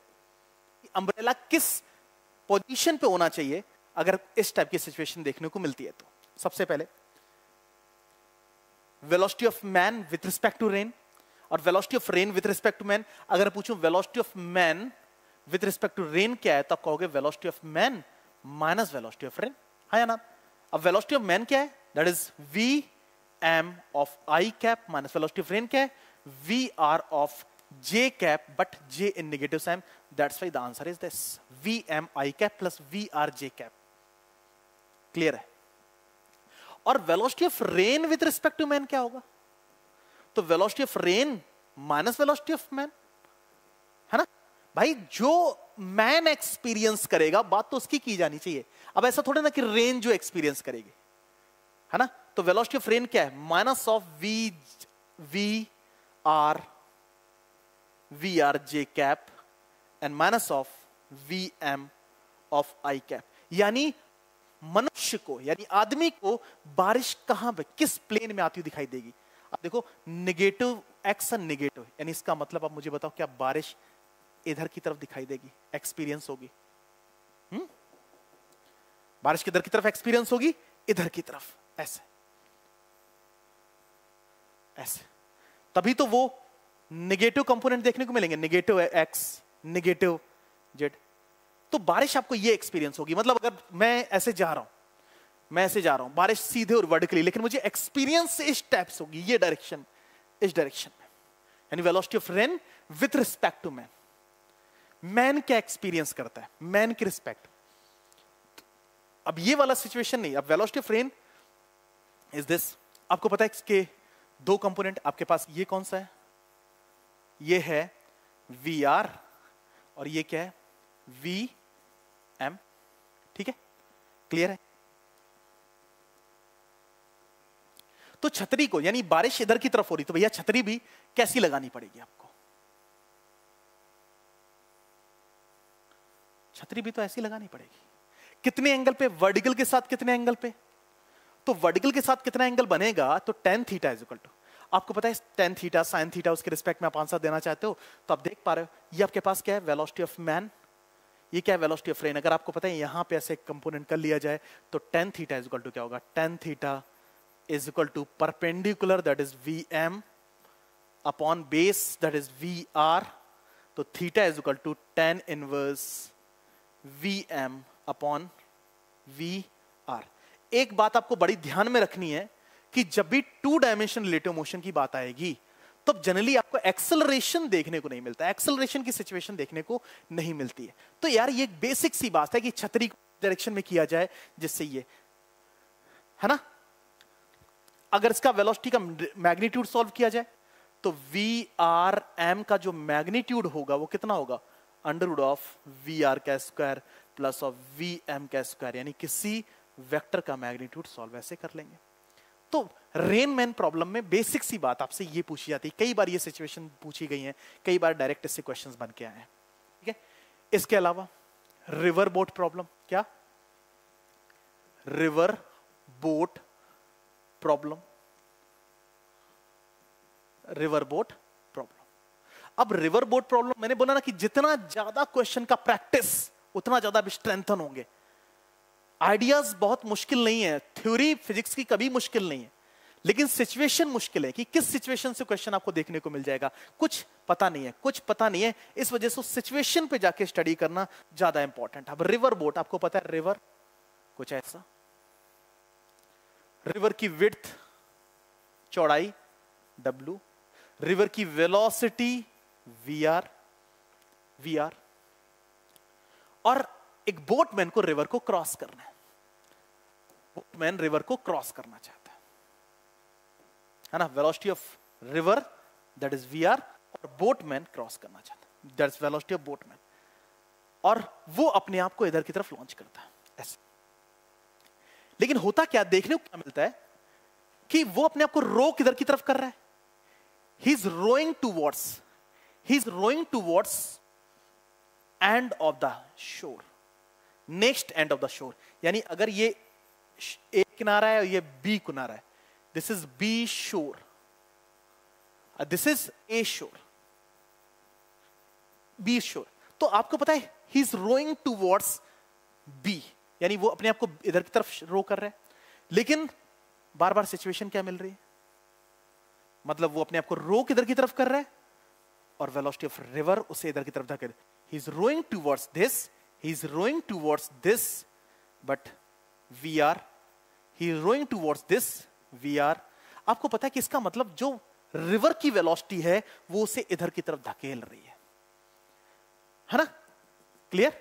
कि अम्ब्रेला किस पोजीशन पे होना चाहिए अगर इस टाइप की सिचुएशन देखने को मिलती है। तो सबसे पहले velocity of man with respect to rain और velocity of rain with respect to man. अगर पूछूं velocity of man with respect to rain क्या है, तो आप कहोगे velocity of man minus velocity of rain, है या ना। अब वेलोसिटी ऑफ मैन क्या है, that is V M of I cap minus velocity of rain क्या है, V R of J cap but J in negative sign, that's why the answer is this V M I cap plus V R J cap. Clear है। और velocity of rain with respect to man क्या होगा, तो velocity of rain minus velocity of man, है ना। भाई जो man experience करेगा बात तो उसकी की जानी चाहिए। अब ऐसा थोड़े ना कि रेन जो एक्सपीरियंस करेगी, है ना। तो वेलोसिटी ऑफ रेन क्या है, minus of V R J cap and minus of V M of I cap. यानी मनुष्य को, यानी आदमी को बारिश कहां पे, किस प्लेन में आती हुई दिखाई देगी। अब देखो नेगेटिव एक्स एंड नेगेटिव, यानी इसका मतलब आप मुझे बताओ क्या बारिश इधर की तरफ दिखाई देगी, एक्सपीरियंस होगी, बारिश की इधर की तरफ एक्सपीरियंस होगी, इधर की तरफ ऐसे ऐसे, तभी तो वो नेगेटिव कंपोनेंट देखने को मिलेंगे, नेगेटिव एक्स, नेगेटिव जेड। तो बारिश आपको ये एक्सपीरियंस होगी, मतलब अगर मैं ऐसे जा रहा हूं बारिश सीधे और वर्टिकली, लेकिन मुझे एक्सपीरियंस इस टाइप से होगी, ये डायरेक्शन, इस डायरेक्शन में, यानी velocity of rain with respect to man. Man क्या एक्सपीरियंस करता है, मैन की रिस्पेक्ट। अब ये वाला सिचुएशन नहीं, अब velocity of rain is this, आपको पता है इसके दो कंपोनेंट आपके पास, ये कौन सा है, ये है वी आर और ये क्या है, वी एम, ठीक है, क्लियर है। तो छतरी को, यानी बारिश इधर की तरफ हो रही, तो भैया छतरी भी कैसी लगानी पड़ेगी आपको, छतरी भी तो ऐसी लगानी पड़ेगी। कितने एंगल पे, वर्टिकल के साथ कितने एंगल पे, तो वर्टिकल के साथ कितना एंगल बनेगा, तो tan theta is equal to, आपको पता है tan थीटा sin थीटा, उसके रिस्पेक्ट में आप आंसर देना चाहते हो, तो आप देख पा रहे हो ये आपके पास क्या है, वेलोसिटी ऑफ मैन, ये क्या है, वेलोसिटी ऑफ रेन। अगर आपको पता है यहां पे ऐसे कंपोनेंट कर लिया जाए तो tan theta is equal to क्या होगा, tan theta is equal to perpendicular that is V M upon base that is V R, तो theta is equal to tan inverse V M upon V R. एक बात आपको बड़ी ध्यान में रखनी है कि जब भी टू डायमेंशन रिलेटिव मोशन की बात आएगी तब तो जनरली आपको एक्सेलरेशन देखने को नहीं मिलता, एक्सेलरेशन की सिचुएशन देखने को नहीं मिलती है। तो यार ये एक बेसिक सी बात है कि छतरी डायरेक्शन में किया जाए जिससे ये, है ना। अगर इसका वेलोसिटी का मैग्नीट्यूड सॉल्व किया जाए तो वी आर एम का जो मैग्नीट्यूड होगा वो कितना होगा, under root of V R का square plus of V M का स्क्वायर, यानी किसी वेक्टर का मैग्नीट्यूड सॉल्व ऐसे कर लेंगे। तो रेनमैन प्रॉब्लम में बेसिक सी बात आपसे ये पूछी जाती है, कई बार ये सिचुएशन पूछी गई है, कई बार डायरेक्ट इससे क्वेश्चंस बन के आए हैं, ठीक है। इसके अलावा रिवर बोट प्रॉब्लम, क्या river boat problem, river boat. अब रिवर बोट प्रॉब्लम, मैंने बोला ना कि जितना ज्यादा क्वेश्चन का प्रैक्टिस उतना ज्यादा स्ट्रेंथन होंगे। आइडियाज बहुत मुश्किल नहीं है, थ्योरी फिजिक्स की कभी मुश्किल नहीं है, लेकिन सिचुएशन मुश्किल है कि किस सिचुएशन से क्वेश्चन आपको देखने को मिल जाएगा, कुछ पता नहीं है, कुछ पता नहीं है। इस वजह से सिचुएशन पे जाके स्टडी करना ज्यादा इंपॉर्टेंट। अब रिवर बोट, आपको पता है रिवर कुछ ऐसा, रिवर की विड्थ चौड़ाई W, रिवर की वेलोसिटी VR, और एक बोटमैन को रिवर को क्रॉस करना है, बोटमैन रिवर को क्रॉस करना चाहता है ना, velocity of river that is VR और बोटमैन क्रॉस करना चाहता है that is velocity of boatman, और वो अपने आप को इधर की तरफ लॉन्च करता है ऐसे। लेकिन होता क्या, देखने को क्या मिलता है कि वो अपने आप को रो किधर की तरफ कर रहा है, he is rowing towards end of the shore, next end of the shore। यानी अगर ये A किनारा है और ये B किनारा है, this is B shore, this is A shore, B shore, तो आपको पता है he is rowing towards B, यानी वो अपने आप को इधर की तरफ रो कर रहा है। लेकिन बार बार सिचुएशन क्या मिल रही है, मतलब वो अपने आप को रो किधर की तरफ कर रहा है और वेलोसिटी ऑफ रिवर उसे इधर की तरफ धकेल रहा है। He is rowing towards this, he is rowing towards this बट VR, he is rowing towards this VR। आपको पता है कि इसका मतलब जो रिवर की वेलोसिटी है वो उसे इधर की तरफ धकेल रही है ना, क्लियर?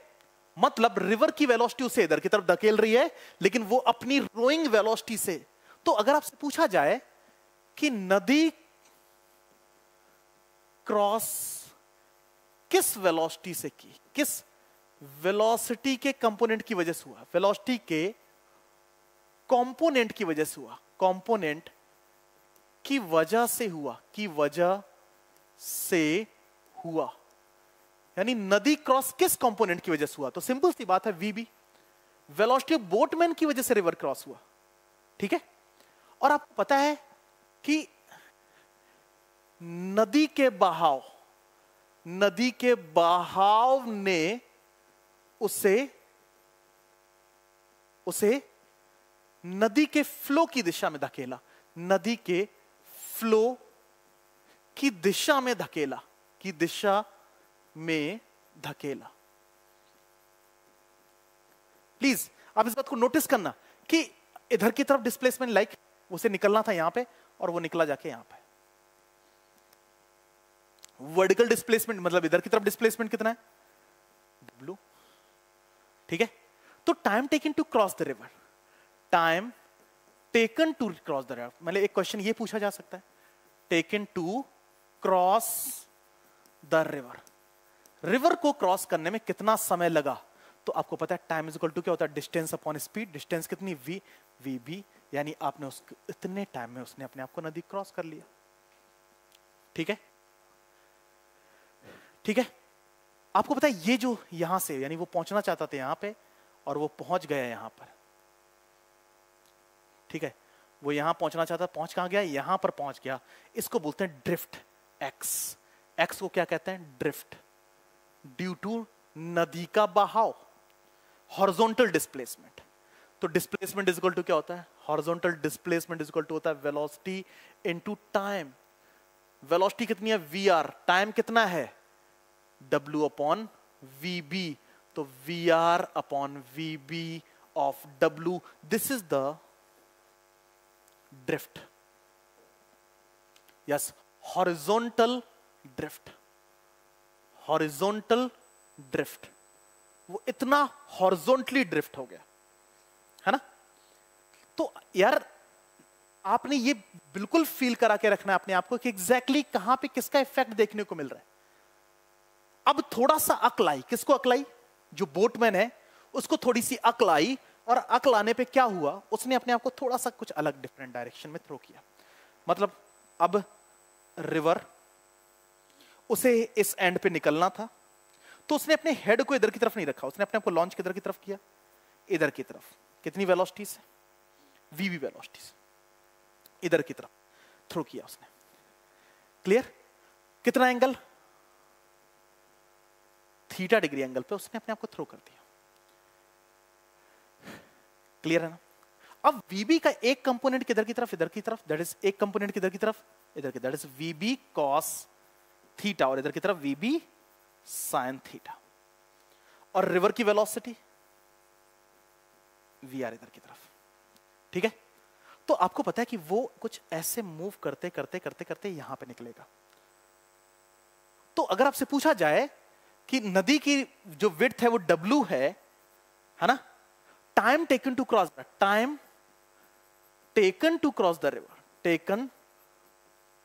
मतलब रिवर की वेलोसिटी उसे इधर की तरफ धकेल रही है, लेकिन वो अपनी रोइंग वेलोसिटी से। तो अगर आपसे पूछा जाए कि नदी क्रॉस किस वेलोसिटी से की, किस वेलोसिटी के कंपोनेंट की वजह से हुआ, वेलोसिटी के कंपोनेंट की वजह से हुआ, कंपोनेंट की वजह से हुआ, की वजह से हुआ, यानी नदी क्रॉस किस कंपोनेंट की वजह से हुआ, तो सिंपल सी बात है VB, वेलोसिटी ऑफ बोटमैन की वजह से रिवर क्रॉस हुआ, ठीक है। और आपको पता है कि नदी के बहाव ने उसे नदी के फ्लो की दिशा में धकेला, नदी के फ्लो की दिशा में धकेला, की दिशा में धकेला। प्लीज आप इस बात को नोटिस करना कि इधर की तरफ डिस्प्लेसमेंट, लाइक उसे निकलना था यहां पे और वो निकला जाके यहां पे। वर्टिकल डिस्प्लेसमेंट मतलब इधर की तरफ डिस्प्लेसमेंट कितना है W, ठीक है। तो time taken to cross the river, time taken to cross the river, मतलब एक क्वेश्चन ये पूछा जा सकता है, taken to cross the river, river को क्रॉस करने में कितना समय लगा। तो आपको पता है टाइम इज इक्वल टू क्या होता है, डिस्टेंस अपॉन स्पीड, डिस्टेंस कितनी VB, यानी आपने उसको इतने टाइम में उसने अपने आप को नदी क्रॉस कर लिया, ठीक है, ठीक है। आपको पता है ये जो यहां से, यानी वो पहुंचना चाहता था यहां पे और वो पहुंच गया यहां पर, ठीक है, वो यहां पहुंचना चाहता, पहुंच कहां गया, यहां पर पहुंच गया। इसको बोलते हैं ड्रिफ्ट, x को क्या कहते हैं, ड्रिफ्ट, ड्यू टू नदी का बहाव, हॉरिजॉन्टल डिस्प्लेसमेंट। तो डिस्प्लेसमेंट इज इक्वल टू क्या होता है, horizontal displacement is equal to होता है वेलोसिटी इनटू टाइम, वेलोसिटी कितनी है VR, टाइम कितना है W अपॉन VB, तो VR upon VB of W, this is the drift, yes, horizontal drift, horizontal drift, वो इतना हॉरिजॉन्टली ड्रिफ्ट हो गया है ना। तो यार आपने ये बिल्कुल फील करा के रखना है अपने आप को कि एग्जैक्टली कहां पे किसका इफेक्ट देखने को मिल रहा है। अब थोड़ा सा अकल आई, किसको अकल आई, जो बोटमैन है उसको थोड़ी सी अकल आई, और अकल आने पे क्या हुआ, उसने अपने आप को थोड़ा सा कुछ अलग डिफरेंट डायरेक्शन में थ्रो किया। मतलब अब रिवर उसे इस एंड पे निकलना था, तो उसने अपने हेड को इधर की तरफ नहीं रखा, उसने अपने आप को लॉन्च किधर की तरफ किया, इधर की तरफ, कितनी वेलोसिटी से VB वेलोसिटी से इधर की तरफ थ्रो किया उसने, क्लियर? कितना एंगल, थीटा डिग्री एंगल पे उसने अपने आप को थ्रो कर दिया, क्लियर है ना? अब वीबी का एक कंपोनेंट किधर की तरफ, इधर की तरफ, दैट इज एक कंपोनेंट किधर की तरफ, इधर की, that is VB cos theta और इधर की तरफ वीबी साइन थीटा। और रिवर की वेलोसिटी वी आर इधर की तरफ, ठीक है। तो आपको पता है कि वो कुछ ऐसे मूव करते करते करते करते यहां पे निकलेगा। तो अगर आपसे पूछा जाए कि नदी की जो विड्थ है वो W है ना, time taken to cross the, time taken to cross the river, taken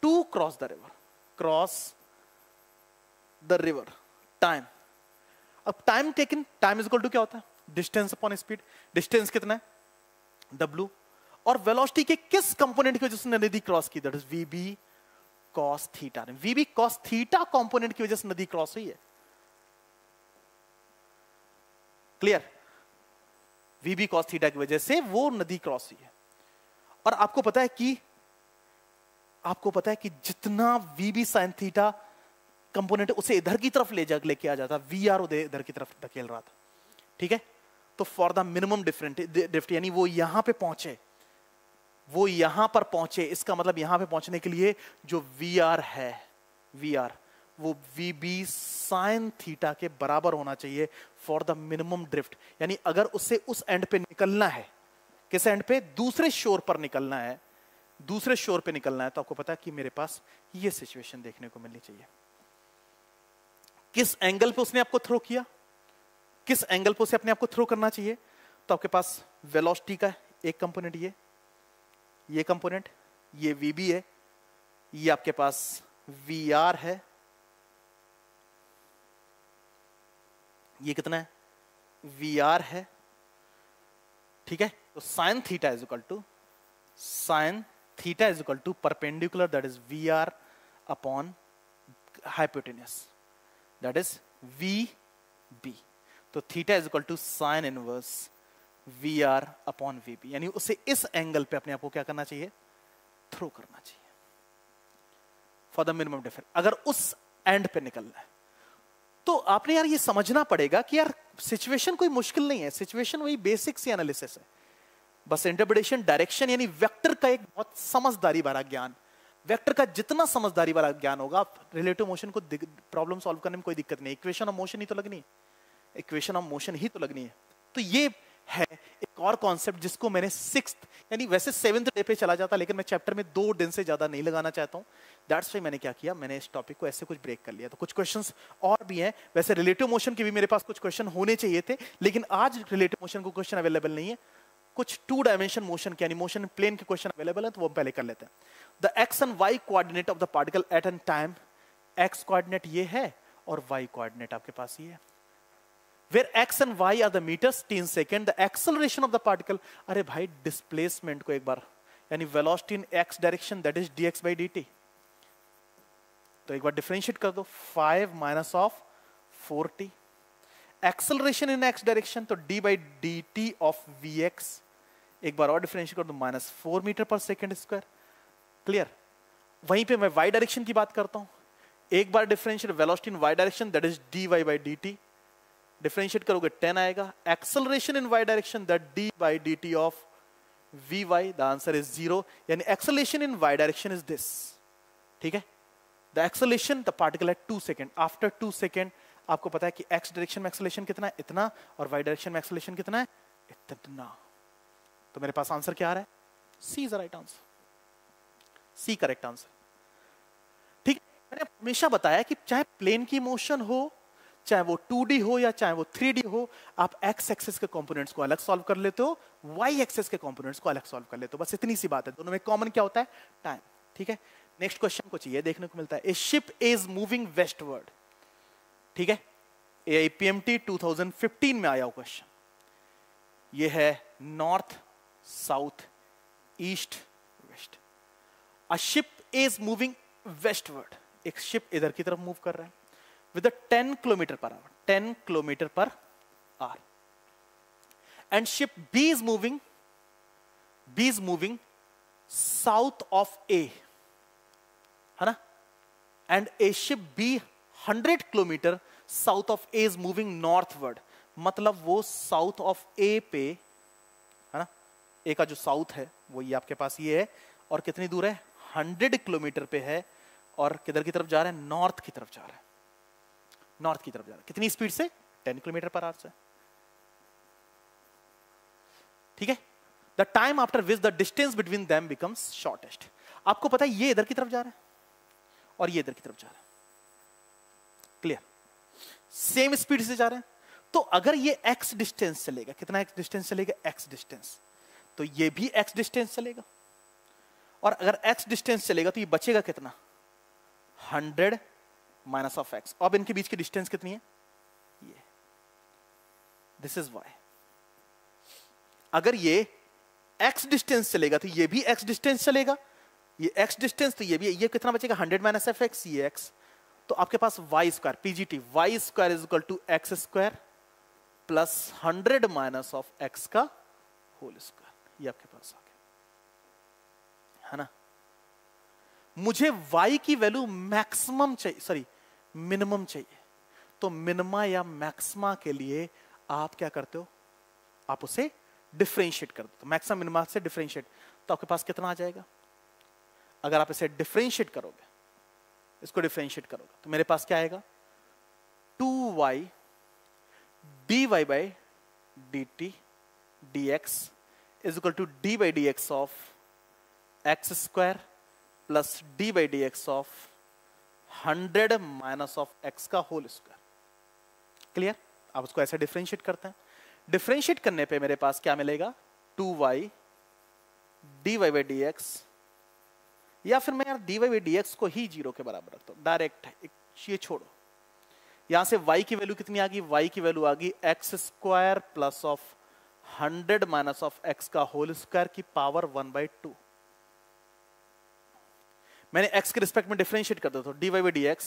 to cross the river, cross the river time. अब time taken, time is equal to क्या होता है, डिस्टेंस अपॉन स्पीड। डिस्टेंस कितना है W, और velocity के किस component की वजह से नदी क्रॉस की, that is VB cos theta. VB cos theta component की वजह से नदी क्रॉस हुई है, क्लियर। वीबी कॉस थीटा की वजह से वो नदी क्रॉस हुई है। और आपको पता है कि जितना वीबी साइन थीटा कंपोनेंट उसे इधर की तरफ ले जा लेके आ जाता, वी आर इधर की तरफ धकेल रहा था, ठीक है। तो फॉर द मिनिमम डिफरेंट, यानी वो यहां पे पहुंचे, वो यहां पर पहुंचे, इसका मतलब यहां पे पहुंचने के लिए जो वी आर है, वी आर वो वी बी साइन थीटा के बराबर होना चाहिए फॉर द मिनिमम ड्रिफ्ट। यानी अगर उसे उस एंड पे निकलना है, किस एंड पे, दूसरे शोर पर निकलना है, दूसरे शोर पे निकलना है, तो आपको पता है कि मेरे पास ये सिचुएशन देखने को मिलनी चाहिए। किस एंगल पे उसने आपको थ्रो किया, किस एंगल पे उसे अपने आप को थ्रो करना चाहिए। तो आपके पास वेलोसिटी का एक कंपोनेंट ये कंपोनेंट, ये वीबी है, ये आपके पास वीआर है, ये कितना है, वीआर है, ठीक है। तो sine theta is equal to, sine theta is equal to perpendicular, that is VR upon hypotenuse, that is VB. तो theta is equal to sine inverse V R upon V B, यानी उसे इस angle पे अपने आप को क्या करना चाहिए, थ्रो करना चाहिए फॉर द मिनिमम डिफरेंस, अगर उस एंड पे निकलना है। तो आपने यार ये समझना पड़ेगा कि यार सिचुएशन कोई मुश्किल नहीं है, सिचुएशन वही बेसिक सी एनालिसिस है, बस इंटरप्रिटेशन, डायरेक्शन, यानी वेक्टर का एक बहुत समझदारी भरा ज्ञान। वेक्टर का जितना समझदारी भरा ज्ञान होगा, रिलेटिव मोशन को प्रॉब्लम सॉल्व करने में कोई दिक्कत नहीं। इक्वेशन ऑफ मोशन ही तो लगनी है, इक्वेशन ऑफ मोशन ही तो लगनी है। तो ये है एक और कॉन्सेप्ट जिसको मैंने 6th, यानी वैसे 7th डे पे चला जाता, लेकिन मैं चैप्टर में 2 दिन से ज्यादा नहीं लगाना चाहता हूँ। दैट्स व्हाई मैंने क्या किया, मैंने इस टॉपिक को ऐसे कुछ ब्रेक कर लिया। तो कुछ क्वेश्चंस और भी हैं, वैसे रिलेटिव मोशन के भी मेरे पास कुछ क्वेश्चन होने चाहिए थे, लेकिन आज रिलेटिव मोशन को क्वेश्चन अवेलेबल नहीं है। कुछ 2 डायमेंशन मोशन के, यानी मोशन प्लेन के क्वेश्चन अवेलेबल है, तो वो पहले कर लेते हैं। The x and Y coordinate of the particle at an time, x coordinate ये है और वाई कोऑर्डिनेट आपके पास ये है। Where x and y are the meters, t in second, the acceleration of the particle, अरे भाई displacement को एक बार, यानी velocity in x direction, that is dx by dt, तो एक बार differentiate कर दो, 5 minus of 4t, acceleration in x direction, तो d by dt of vx, एक बार और differentiate कर दो, -4 metre per second square, clear. वहीं पे मैं y direction की बात करता हूँ, एक बार differentiate velocity in y direction, that is dy by dt, differentiate करोगे 10 आएगा, acceleration in Y direction that D by D T of we Y, the answer is 0, यानी acceleration in Y direction is this, ठीक है। The acceleration the particle at 2 second, after 2 second आपको पता है कि x direction में acceleration कितना है, इतना, और वाई डायरेक्शन में एक्सेलरेशन कितना है, इतना। तो मेरे पास आंसर क्या आ रहा है, C is the right answer, C correct answer, ठीक। मैंने हमेशा बताया कि चाहे प्लेन की मोशन हो, चाहे वो 2D हो या चाहे वो 3D हो, आप x एक्सेस के कंपोनेंट्स को अलग सॉल्व कर लेते हो, y एक्सेस के कंपोनेंट्स को अलग सॉल्व कर लेते हो, बस इतनी सी बात है। दोनों में कॉमन क्या होता है, टाइम, ठीक है। नेक्स्ट क्वेश्चन को चाहिए देखने को मिलता है, a ship is moving westward, ठीक है, AIPMT 2015 में आया हुआ क्वेश्चन। ये है north, south, east, west. A ship is moving westward, एक शिप इधर की तरफ मूव कर रहा है with a 10 km/h, 10 km/h, and ship B is moving, south of A, है ना, and a ship B 100 km south of A is moving northward, मतलब वो south of A पे, है ना, ए का जो साउथ है वो ये आपके पास ये है और कितनी दूर है 100 किलोमीटर पे है और किधर की तरफ जा रहा है नॉर्थ की तरफ जा रहा है कितनी स्पीड से 10 किलोमीटर पर आवर से। ठीक है the time after which the distance between them becomes shortest. आपको पता है ये इधर की तरफ जा रहा है और ये इधर की तरफ जा रहा है क्लियर सेम स्पीड से जा रहे हैं तो अगर ये x डिस्टेंस चलेगा कितना x डिस्टेंस चलेगा x डिस्टेंस तो ये भी x डिस्टेंस चलेगा और अगर x डिस्टेंस चलेगा तो ये बचेगा कितना 100 माइनस ऑफ x। अब इनके बीच की डिस्टेंस कितनी है ये दिस इज वाई अगर ये x डिस्टेंस चलेगा तो ये भी x डिस्टेंस चलेगा ये x डिस्टेंस तो ये भी ये कितना बचेगा 100 माइनस ऑफ x ये x तो आपके पास Y square PGT Y square is equal to x square plus 100 minus of x का होल स्क्वायर ये आपके पास आ गया है ना। मुझे y की वैल्यू मैक्सिमम चाहिए सॉरी मिनिमम चाहिए तो मिनिमा या मैक्सिमा के लिए आप क्या करते हो आप उसे डिफरेंशिएट कर दो मैक्सिमा मिनिमा से डिफरेंशिएट तो आपके पास कितना आ जाएगा अगर आप इसे डिफरेंशिएट करोगे इसको डिफरेंशिएट करोगे तो मेरे पास क्या आएगा 2y dy by dt dx is equal to d by dx of x square plus d by dx of 100 minus of x का होल स्क्वायर क्लियर। आप उसको ऐसे डिफरेंशिएट करते हैं डिफरेंशिएट करने पे मेरे पास क्या मिलेगा 2y dy by dx या फिर मैं यार dy by dx को ही 0 के बराबर रखता हूँ डायरेक्ट है ये छोड़ो यहां से y की वैल्यू कितनी आ गई y की वैल्यू आ गई x square plus of 100 minus of x का होल स्क्वायर की पावर 1/2 मैंने x के रिस्पेक्ट में डिफरेंशिएट कर दिया था dy by dx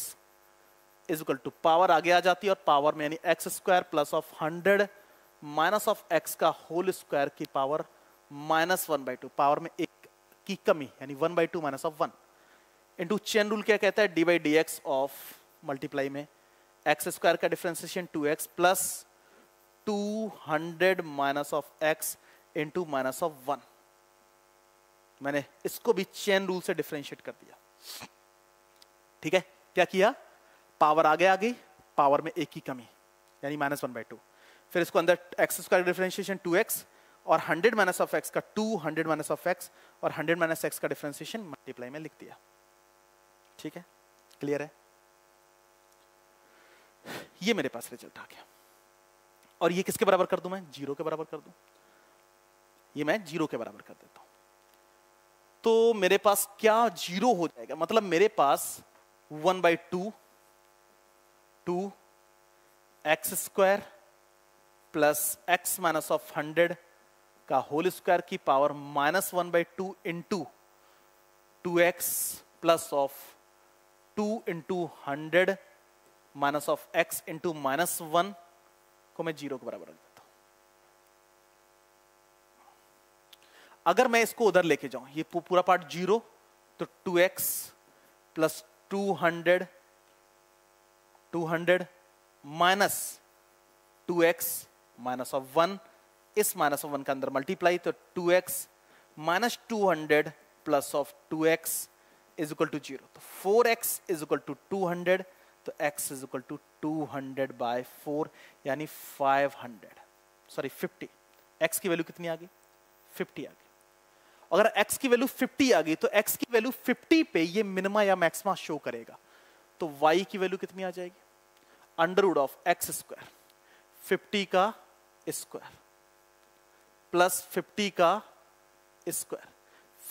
is equal to power आगे आ जाती है और पावर में यानी x square plus of 100 minus of x का होल स्क्वायर की पावर -1/2 पावर में एक की कमी यानी 1/2 minus of 1 into chain rule क्या कहता है D by D x of multiply में एक्स स्क्वायर का differentiation 2x plus 200 minus of x into minus of 1 मैंने इसको भी चेन रूल से डिफरेंशिएट कर दिया। ठीक है क्या किया पावर आगे आ गई पावर में एक की कमी यानी -1/2 फिर इसको अंदर एक्स स्क्वायर का डिफरेंशिएशन 2x और 100 माइनस ऑफ x का 200 माइनस ऑफ x और 100 माइनस x का डिफरेंशिएशन मल्टीप्लाई में लिख दिया। ठीक है क्लियर है ये मेरे पास रिजल्ट आ गया और ये किसके बराबर कर दूं मैं 0 के बराबर कर दूं ये मैं 0 के बराबर कर देता हूं तो मेरे पास क्या 0 हो जाएगा मतलब मेरे पास 1/2 X square plus x minus of 100 का होल स्क्वायर की power -1/2 into 2x plus of 2 into 100 minus of x into -1 को मैं 0 के बराबर रख देता हूं। अगर मैं इसको उधर लेके जाऊं ये पूरा पार्ट 0 तो 2x plus 200 minus 2x minus of 1 इस माइनस ऑफ 1 के अंदर मल्टीप्लाई तो 2x minus 200 plus of 2x is equal to 0 तो 4x इज इक्वल टू 200 तो x इज इक्वल टू 200/4 यानी 50 x की वैल्यू कितनी आ गई 50 आ गई। अगर x की वैल्यू 50 आ गई तो x की वैल्यू 50 पे ये मिनिमा या मैक्सिमा शो करेगा तो y की वैल्यू कितनी आ जाएगी अंडरवुड ऑफ x स्क्वायर 50 का स्क्वायर प्लस 50 का स्क्वायर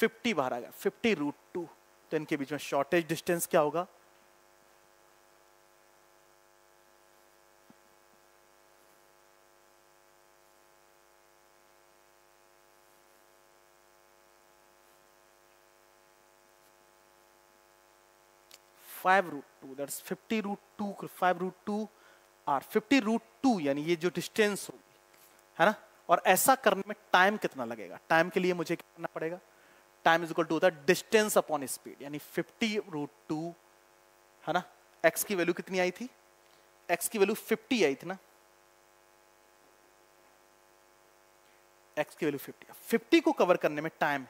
50 बाहर आ गया 50√2 तो इनके बीच में शॉर्टेस्ट डिस्टेंस क्या होगा that's 50√2 यानी ये जो डिस्टेंस होगी है ना और ऐसा करने में टाइम कितना लगेगा टाइम के लिए मुझे क्या करना पड़ेगा टाइम इज इक्वल टू होता है डिस्टेंस अपॉन स्पीड यानी 50√2 है ना x की वैल्यू कितनी आई थी x की वैल्यू 50 आई थी ना x की वैल्यू 50, 50 को कवर करने में टाइम,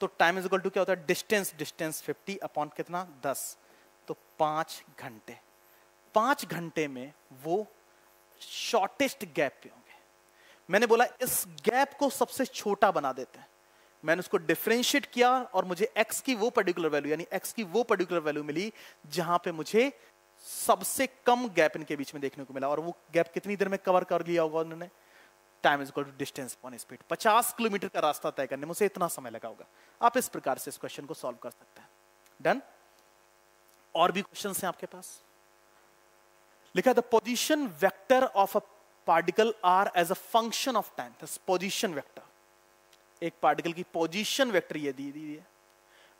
तो टाइम इज इक्वल टू क्या होता है डिस्टेंस, डिस्टेंस 50 अपॉन कितना 10, तो 5 घंटे। 5 घंटे में वो शॉर्टेस्ट गैप पे होंगे। मैंने बोला इस गैप को सबसे छोटा बना देते हैं, मैंने उसको डिफरेंशिएट किया और मुझे x की वो पर्टिकुलर वैल्यू यानी x की वो पर्टिकुलर वैल्यू मिली जहां पे मुझे सबसे कम गैप इनके बीच में देखने को मिला। और वो गैप कितनी देर में कवर कर लिया होगा उन्होंने, time is equal to distance upon speed. 50 kilometre का रास्ता तय करने में उसे इतना समय लगा होगा। आप इस प्रकार से इस क्वेश्चन को सॉल्व कर सकते हैं। डन। और भी क्वेश्चन हैं आपके पास? लिखा the position vector of a particle are as a function of time. Position vector, एक पार्टिकल की पोजीशन वेक्टर ये दी दी है,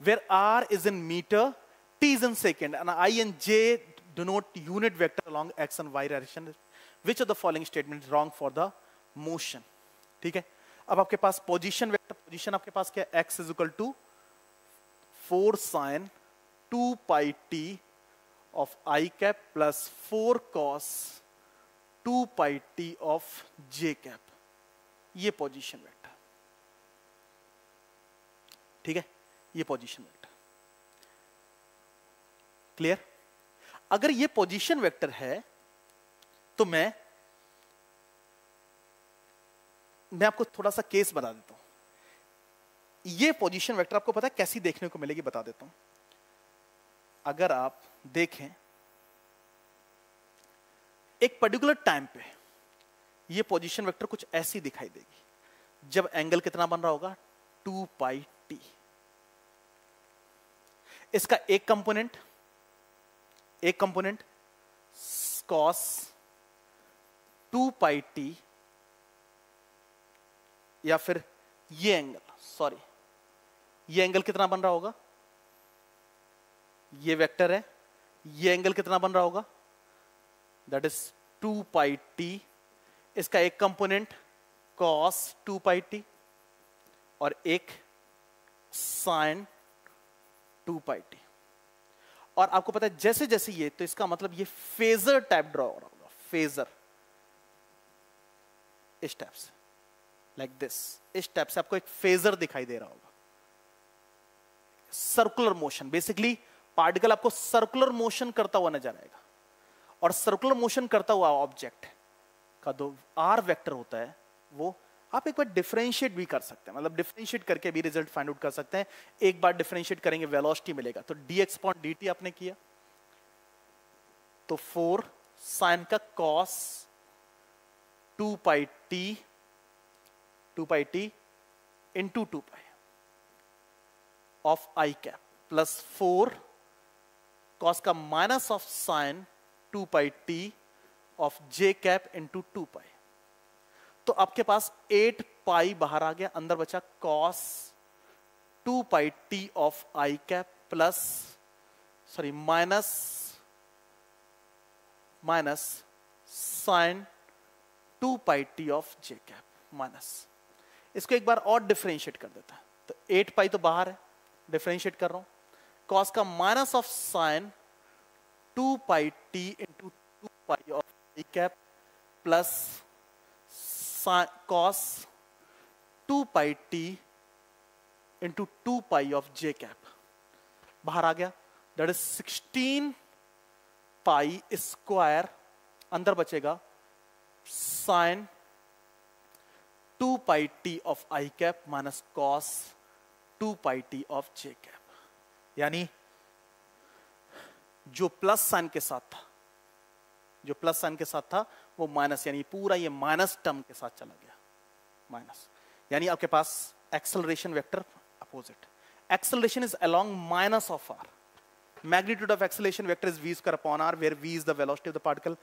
where are is in metre, T is in second and I and J denote unit vector along x and Y direction. Which of the following statement is wrong for the motion? ठीक है, अब आपके पास position vector, position आपके पास क्या है, x is equal to 4 sin 2 pi t of I cap plus 4 cos 2 pi t of J cap. ये position vector, ठीक है, ये पोजीशन वेक्टर। क्लियर? अगर ये पोजीशन वेक्टर है तो मैं आपको थोड़ा सा केस बता देता हूं। ये पोजीशन वेक्टर आपको पता है कैसी देखने को मिलेगी, बता देता हूं। अगर आप देखें एक पर्टिकुलर टाइम पे ये पोजीशन वेक्टर कुछ ऐसी दिखाई देगी, जब एंगल कितना बन रहा होगा 2 pi t। इसका एक कंपोनेंट cos 2 pi t या फिर ये एंगल कितना बन रहा होगा, ये वेक्टर है, ये एंगल कितना बन रहा होगा दैट इज 2 pi t। इसका एक कंपोनेंट cos 2 pi t और एक sin 2 pi t। और आपको पता है जैसे जैसे ये, तो इसका मतलब ये फेजर टाइप ड्रॉ हो रहा होगा, फेजर इस टाइप से, लाइक दिस, इस टाइप से आपको एक फेजर दिखाई दे रहा होगा। सर्कुलर मोशन, बेसिकली पार्टिकल आपको सर्कुलर मोशन करता हुआ नजर आएगा। और सर्कुलर मोशन करता हुआ ऑब्जेक्ट का दो आर वेक्टर होता है, वो आप एक बार डिफरेंशिएट भी कर सकते हैं, मतलब डिफरेंशिएट करके भी रिजल्ट फाइंड आउट कर सकते हैं। एक बार डिफरेंशिएट करेंगे वेलोसिटी मिलेगा, तो dx upon dt आपने किया, तो 4 साइन का cos 2 pi t into 2 pi of i cap plus 4 cos का minus of sine 2 pi t of j cap into 2 pi। तो आपके पास 8 पाई बाहर आ गया, अंदर बचा cos 2 pi t of I cap plus minus sin 2 pi t of J cap minus. इसको एक बार और डिफरेंशिएट कर देता है, तो 8 पाई तो बाहर है, डिफरेंशिएट कर रहा हूं, cos का minus of sin 2 pi t into 2 pi of I cap plus cos 2 pi t into 2 pi of j cap बाहर आ गया, that is 16 pi square। अंदर बचेगा sin 2 pi t of i cap minus cos 2 pi t of j cap। यानी जो plus sign के साथ था, वो माइनस, यानी पूरा ये माइनस टर्म के साथ चला गया, माइनस। यानी आपके पास acceleration vector opposite, acceleration is along minus of are. Magnitude of acceleration vector is v square upon r, where v is the velocity of the particle,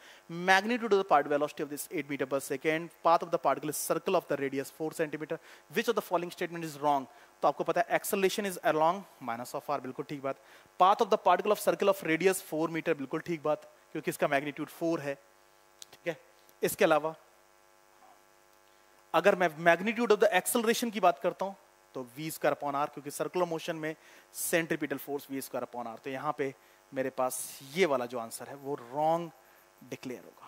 magnitude of the part velocity of this 8 meter per second, path of the particle is circle of the radius 4 centimeter। which of the following statement is wrong? तो आपको पता है acceleration is along minus of r, बिल्कुल ठीक बात। Path of the particle of circle of radius 4 metre, बिल्कुल ठीक बात, क्योंकि इसका मैग्नीट्यूड 4 है, ठीक है। इसके अलावा अगर मैं मैग्नीट्यूड ऑफ द एक्सेलरेशन की बात करता हूं तो v square upon r, क्योंकि सर्कुलर मोशन में centripetal force v square upon r। तो यहां पे मेरे पास ये वाला जो आंसर है वो रॉन्ग डिक्लेयर होगा,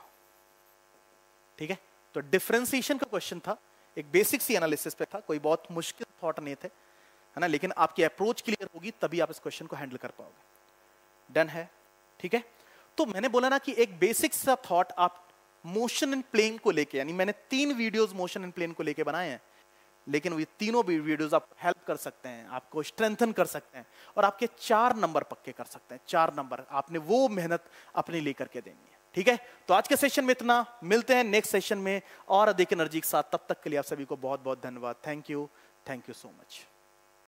ठीक है। तो डिफरेंशिएशन का क्वेश्चन था, एक बेसिक सी एनालिसिस पे था, कोई बहुत मुश्किल थॉट नहीं थे, है ना, लेकिन आपकी अप्रोच क्लियर होगी तभी आप इस क्वेश्चन को हैंडल कर पाओगे। डन है, ठीक है। तो मैंने बोला ना कि एक बेसिक सा थॉट आप मोशन एंड प्लेन को लेके, यानी मैंने 3 वीडियोस मोशन एंड प्लेन को लेके बनाए हैं, लेकिन ये तीनों भी वीडियोस आपको हेल्प कर सकते हैं, आपको स्ट्रेंथन कर सकते हैं और आपके 4 नंबर पक्के कर सकते हैं। 4 नंबर आपने वो मेहनत अपने लेकर के देनी है, ठीक है। तो आज के सेशन में इतना, मिलते हैं नेक्स्ट सेशन में और अधिक एनर्जी के साथ। तब तक के लिए आप सभी को बहुत बहुत धन्यवाद। Thank you, thank you so much.